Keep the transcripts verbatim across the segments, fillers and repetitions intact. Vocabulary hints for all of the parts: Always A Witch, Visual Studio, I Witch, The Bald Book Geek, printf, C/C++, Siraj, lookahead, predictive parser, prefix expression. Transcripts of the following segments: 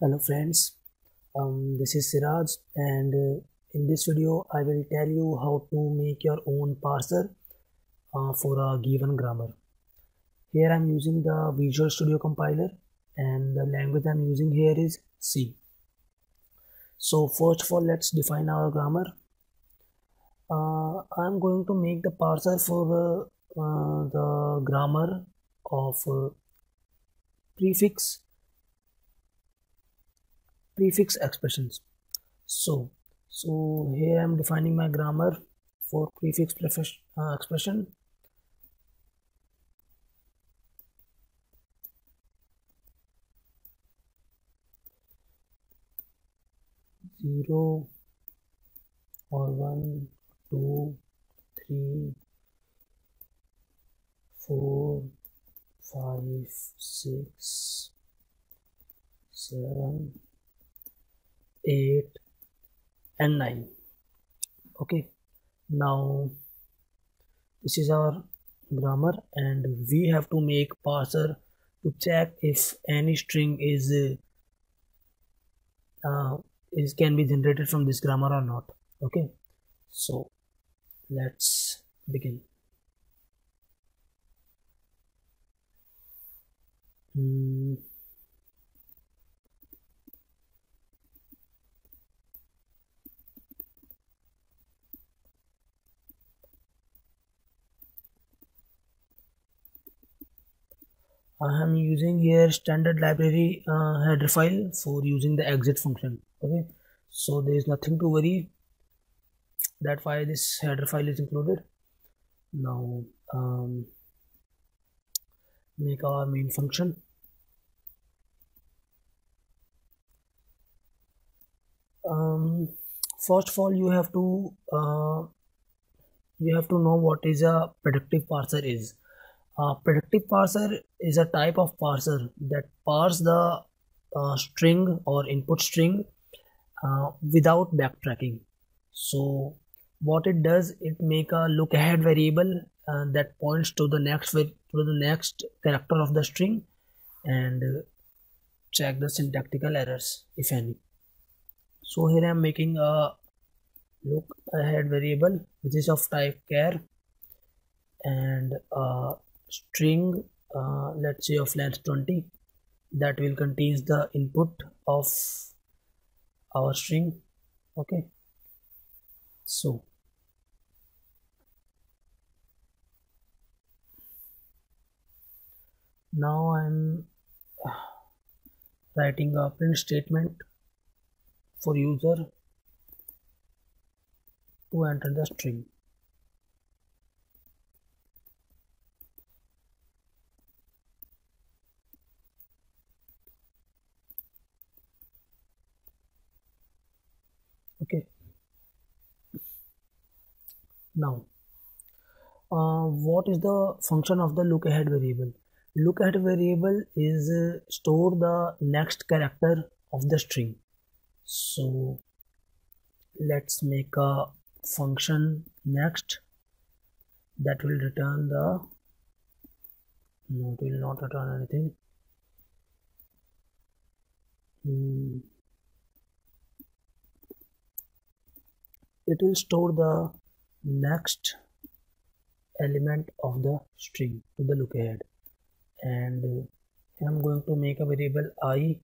Hello friends, um, this is Siraj, and uh, in this video I will tell you how to make your own parser uh, for a given grammar. Here I am using the Visual Studio compiler and the language I am using here is C. So first of all, let's define our grammar. Uh, I am going to make the parser for uh, uh, the grammar of uh, prefix prefix expressions. So so here I am defining my grammar for prefix prefix uh, expression. Zero or one, two, three, four, five, six, seven, eight, and nine. Okay, now this is our grammar, and we have to make parser to check if any string is uh, is can be generated from this grammar or not. Okay, so let's begin. Mm. I am using here standard library uh, header file for using the exit function. Okay, so there is nothing to worry, that's why this header file is included. Now um, make our main function. Um, first of all, you have to uh, you have to know what is a predictive parser is. Uh, predictive parser is a type of parser that parse the uh, string or input string uh, without backtracking. So what it does, it make a lookahead variable uh, that points to the next to the next character of the string and uh, check the syntactical errors if any. So here I am making a lookahead variable which is of type char and uh, string uh, let's say of length twenty that will contains the input of our string. Okay, so now I'm writing a print statement for user to enter the string. Okay, now uh, what is the function of the lookahead variable? Lookahead variable is uh, store the next character of the string. So let's make a function next that will return the no it will not return anything. Hmm. It will store the next element of the string to the lookahead, and uh, I'm going to make a variable I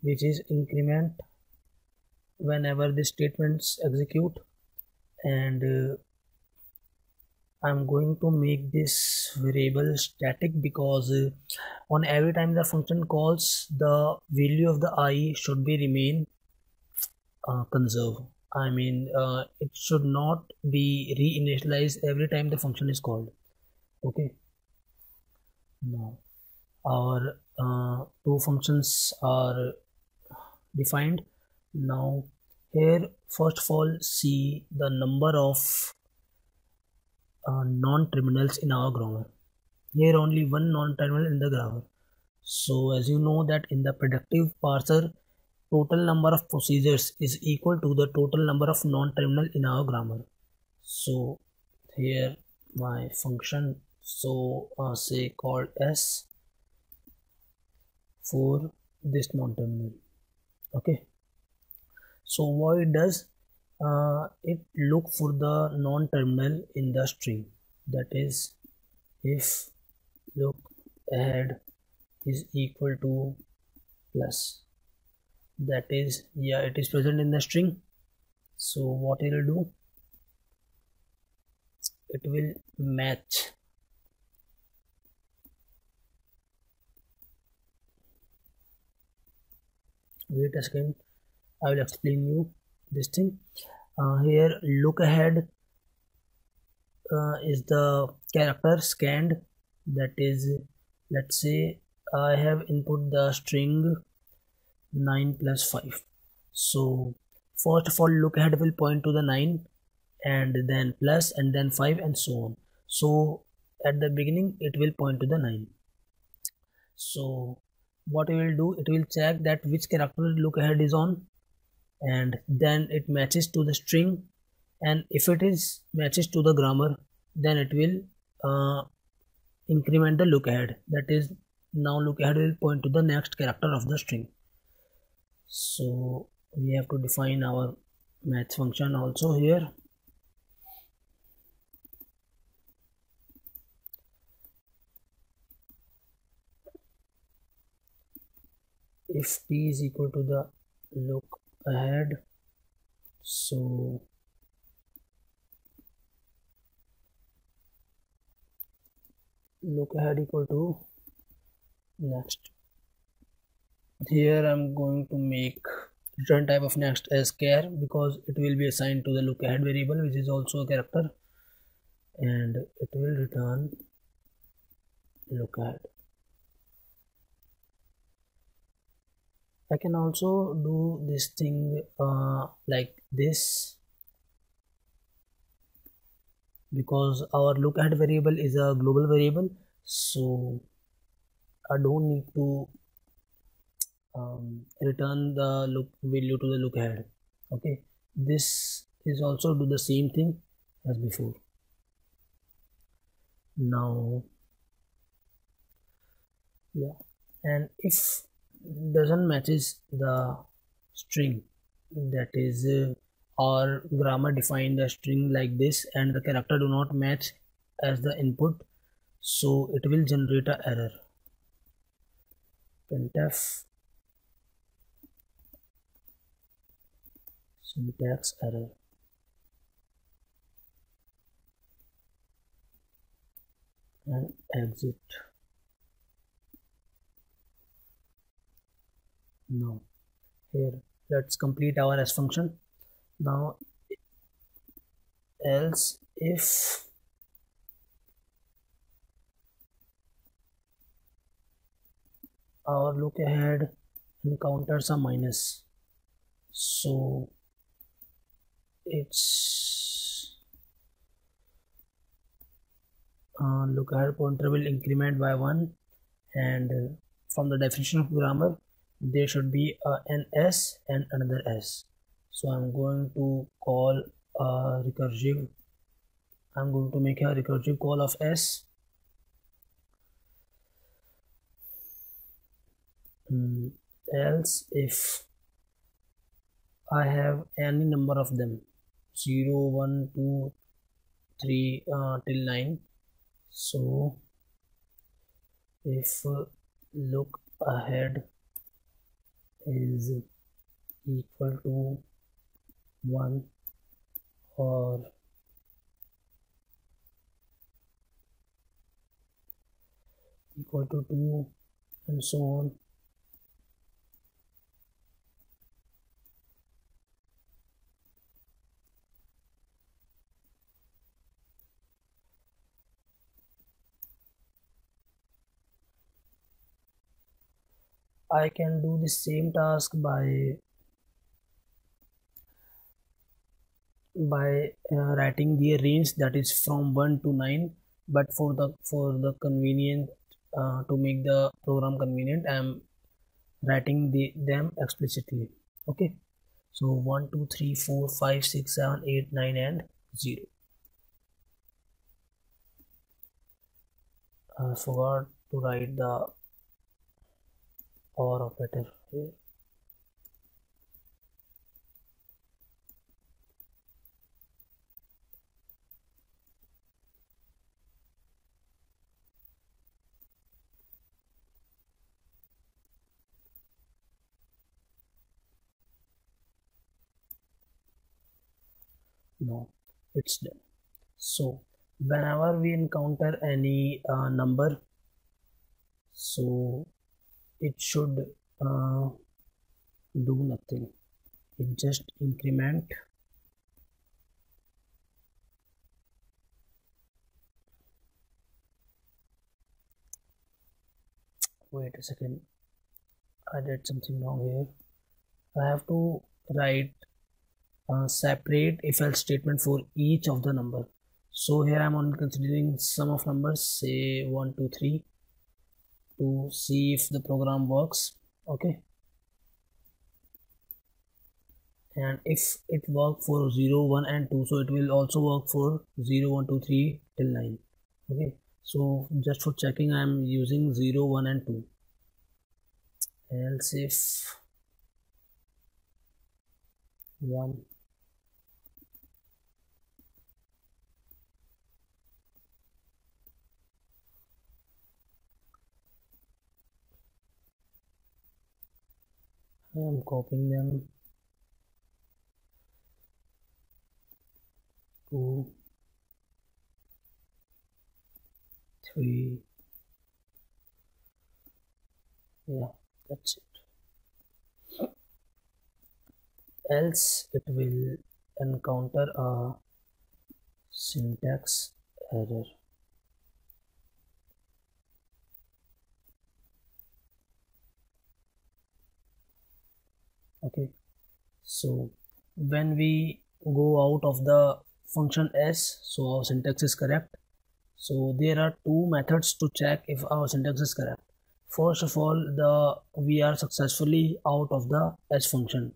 which is increment whenever the statements execute, and uh, I'm going to make this variable static because uh, on every time the function calls, the value of the I should be remain uh, conserved. I mean uh, it should not be reinitialized every time the function is called. Okay, now our uh, two functions are defined. Now here first of all, see the number of uh, non-terminals in our grammar. Here only one non-terminal in the grammar. So as you know that in the predictive parser, total number of procedures is equal to the total number of non-terminal in our grammar. So here my function, so uh, say called s for this non-terminal. Okay, so why does uh, it look for the non-terminal in the string? That is, if lookahead is equal to plus, that is, yeah, it is present in the string. So what it will do, it will match wait a second I will explain you this thing. Uh, here lookahead uh, is the character scanned, that is, let's say I have input the string nine plus five. So first of all lookahead will point to the nine and then plus and then five and so on. So at the beginning it will point to the nine. So what it will do, it will check that which character lookahead is on, and then it matches to the string, and if it is matches to the grammar, then it will uh, increment the lookahead, that is, now lookahead will point to the next character of the string. So we have to define our match function also here. If p is equal to the lookahead, so lookahead equal to next. Here I'm going to make return type of next as char, because it will be assigned to the lookahead variable, which is also a character, and it will return lookahead. I can also do this thing uh, like this, because our lookahead variable is a global variable, so I don't need to um, return the look value to the lookahead. Okay, this is also do the same thing as before. Now, yeah, and if doesn't matches the string, that is, uh, our grammar define the string like this, and the character do not match as the input, so it will generate an error. Printf syntax error. And exit. Now here let's complete our s function. Now else if our lookahead encounters a minus, so its uh, lookahead pointer will increment by one, and uh, from the definition of grammar there should be uh, an S and another S. So I'm going to call a recursive, I'm going to make a recursive call of S. Mm, else if I have any number of them, zero, one, two, three uh, till nine. So if uh, lookahead is equal to one or equal to two and so on, I can do the same task by by uh, writing the range, that is from one to nine, but for the for the convenient uh, to make the program convenient, I am writing the them explicitly. Okay, so one, two, three, four, five, six, seven, eight, nine and zero. I forgot to write the power of it is here. No, it's done. So whenever we encounter any uh, number, so it should uh, do nothing. It just increment wait a second I did something wrong here. I have to write Uh, separate if else statement for each of the number. So here I'm on considering sum of numbers, say one two three, to see if the program works. Okay, and if it worked for zero one and two, so it will also work for zero one two three till nine. Okay, so just for checking I'm using zero one and two. Else if one I'm copying them. Two, three. Yeah, that's it. Else it will encounter a syntax error. Okay, so when we go out of the function s, so our syntax is correct. So there are two methods to check if our syntax is correct. First of all, the we are successfully out of the s function,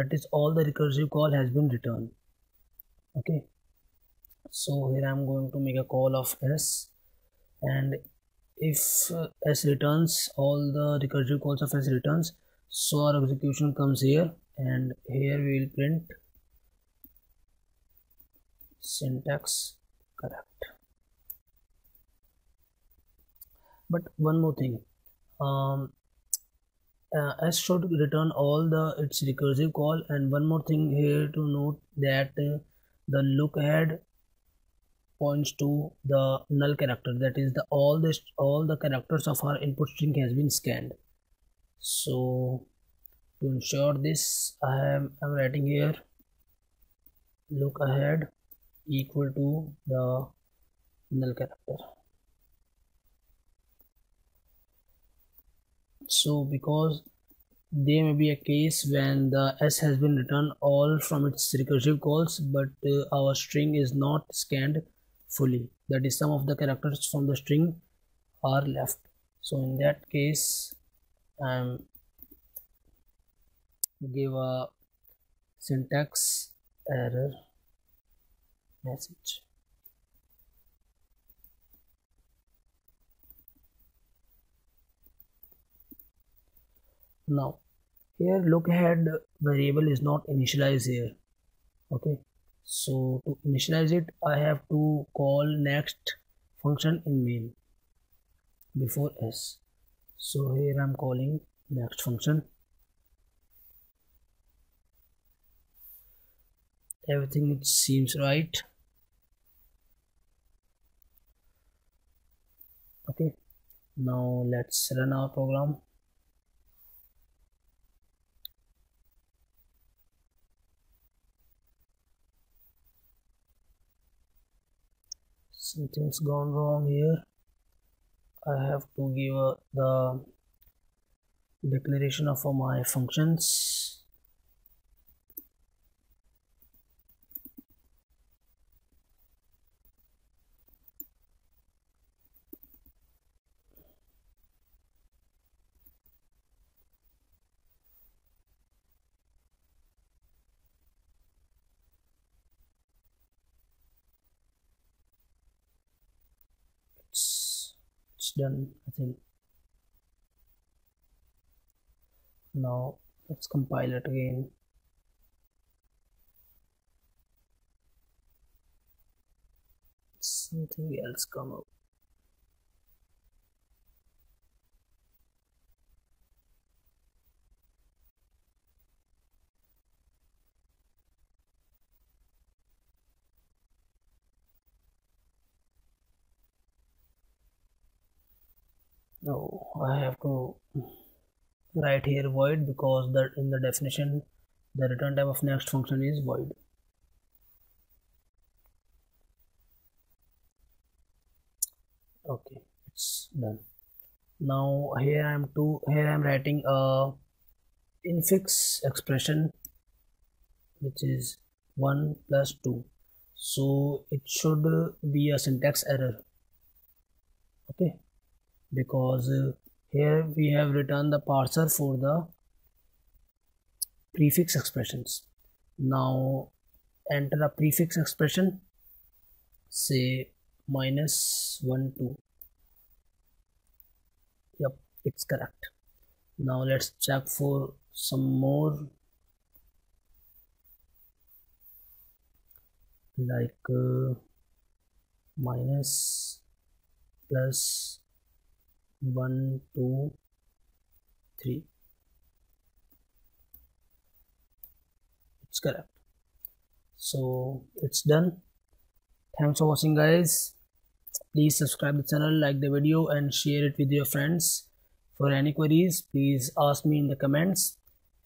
that is all the recursive call has been returned. Okay, so here I'm going to make a call of s, and if s returns all the recursive calls of s returns, so our execution comes here, and here we will print syntax correct. But one more thing, um, uh, S should return all the its recursive call. And one more thing here to note, that uh, the lookahead points to the null character, that is the all this all the characters of our input string has been scanned. So to ensure this, I am I'm writing here look ahead equal to the null character. So because there may be a case when the s has been returned all from its recursive calls, but uh, our string is not scanned fully, that is some of the characters from the string are left. So in that case and give a syntax error message. Now here lookahead variable is not initialized here. Okay, so to initialize it I have to call next function in main before s. So here I'm calling next function. Everything seems right. Okay, now let's run our program. Something's gone wrong here. I have to give uh, the declaration of uh, my functions. It's done, I think. Now let's compile it again. Something else come up. No, I have to write here void, because that in the definition the return type of next function is void. Okay, it's done. Now here I am to here I am writing a infix expression which is one plus two, so it should be a syntax error. Okay, because uh, here we have written the parser for the prefix expressions. Now enter a prefix expression, say minus one, two. Yep, it's correct. Now let's check for some more, like uh, minus plus one, two, three. It's correct. So it's done. Thanks for watching, guys. Please subscribe the channel, like the video, and share it with your friends. For any queries, please ask me in the comments.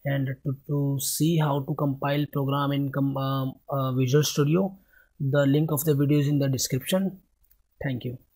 And to, to see how to compile program in um, uh, Visual Studio, the link of the video is in the description. Thank you.